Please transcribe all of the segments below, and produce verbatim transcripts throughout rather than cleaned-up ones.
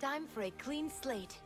Time for a clean slate.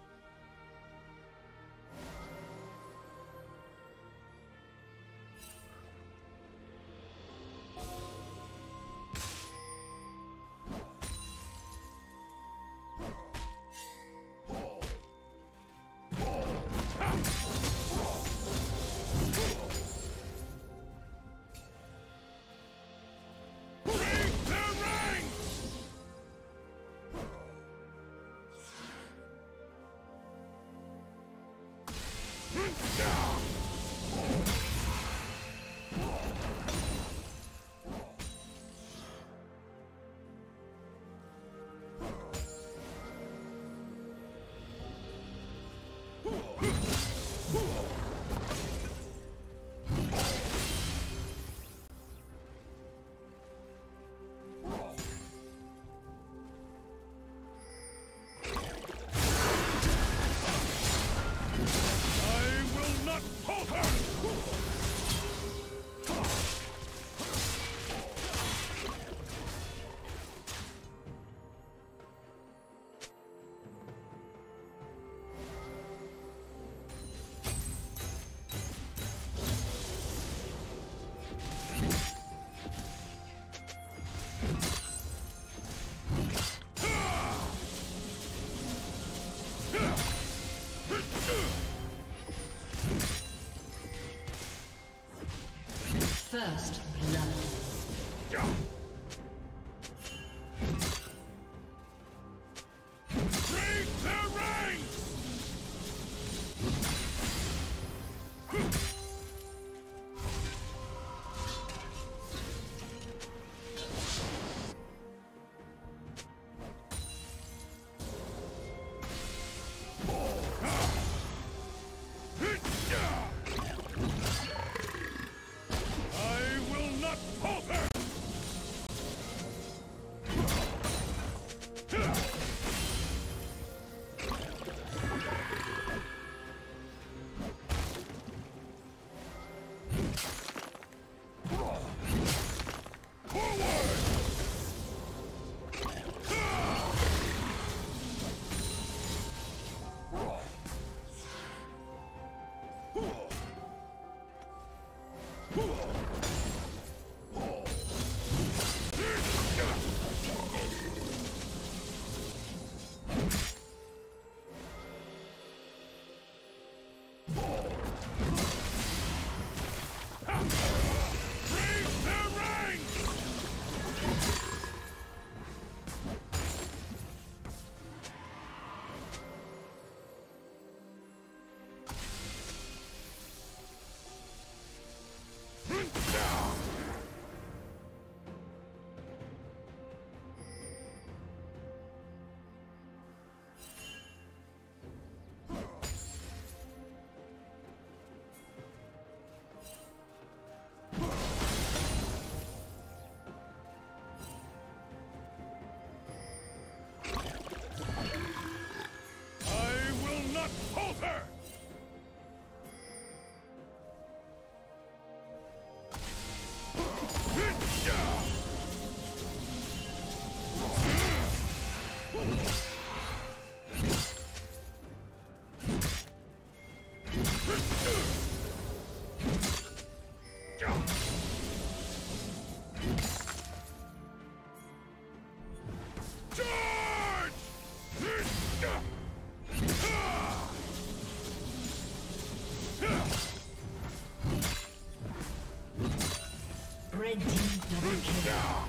First blood. Red team double kill.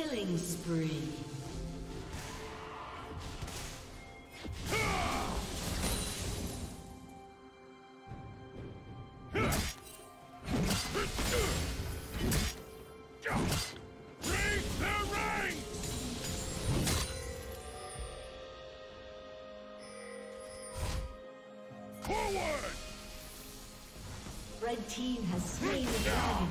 Killing spree. Red team has slain the dragon.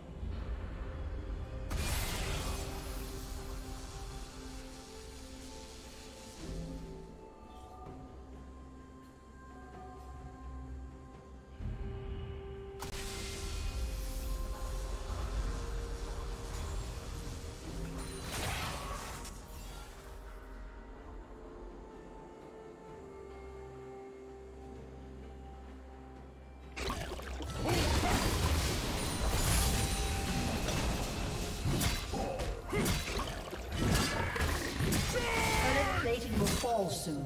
Soon.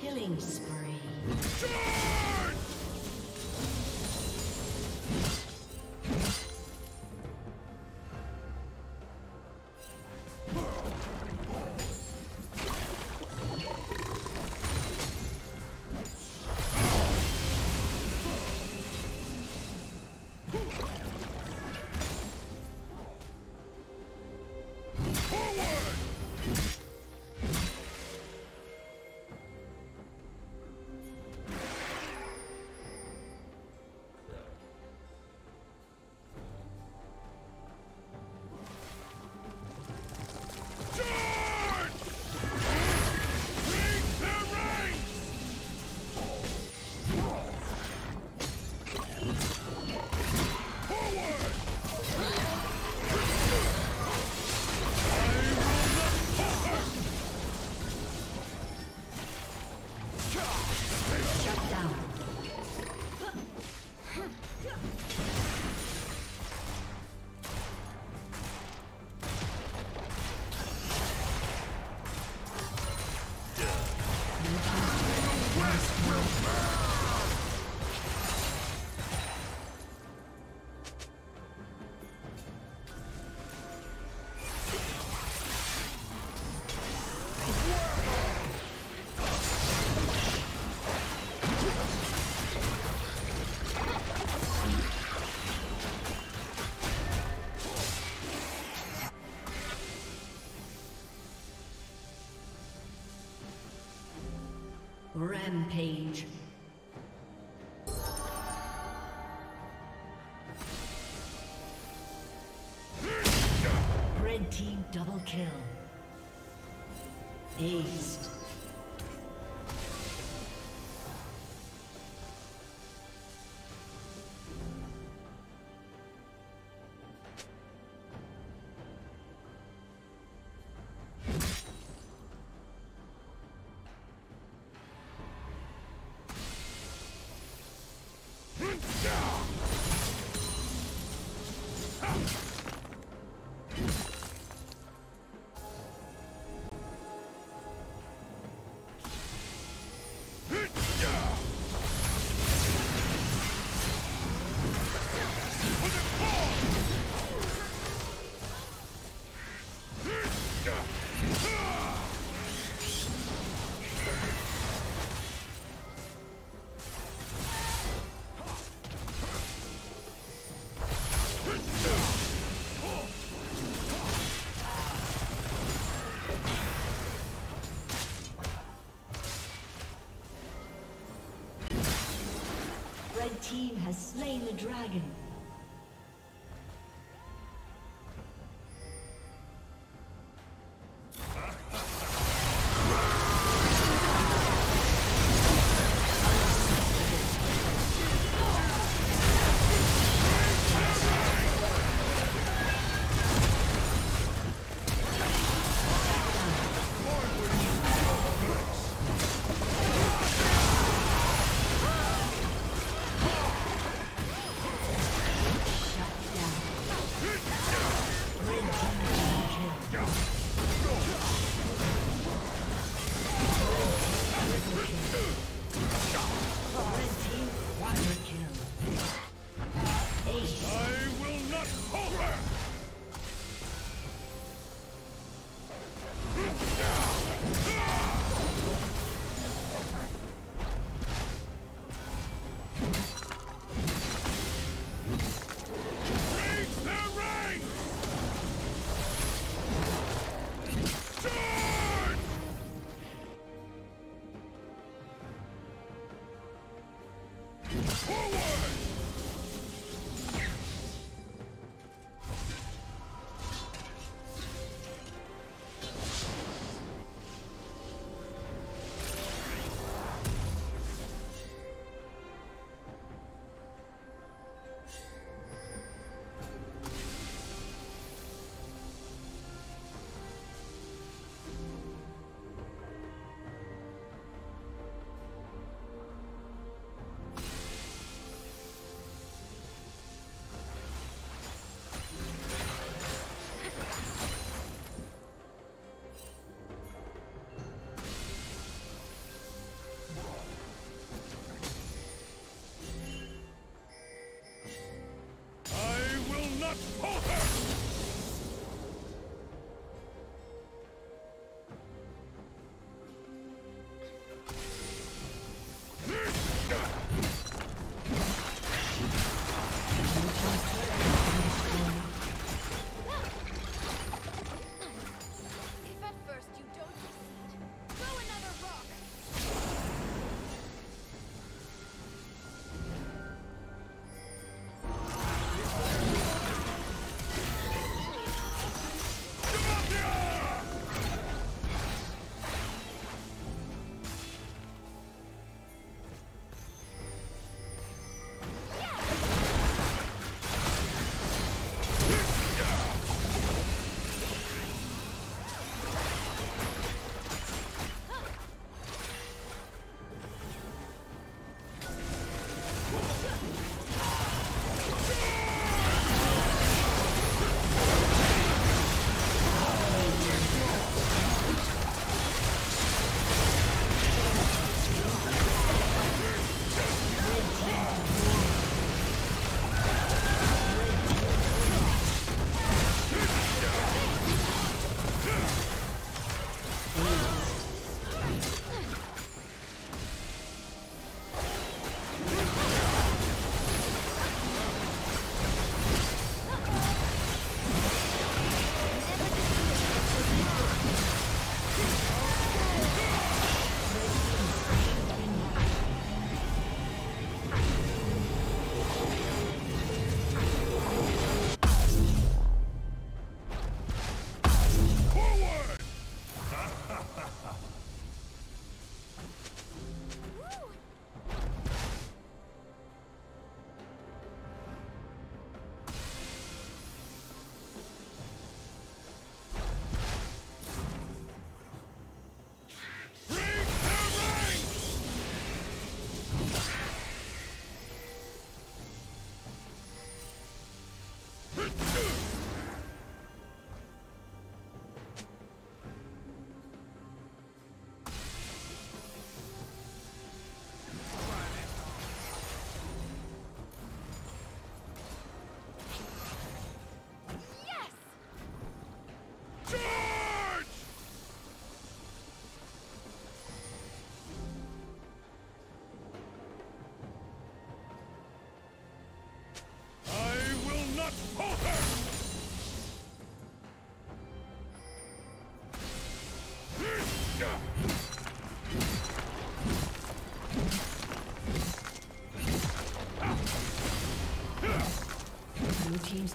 Killing spree. Charge! Rampage. kill. Aced. The team has slain the dragon. Blue team's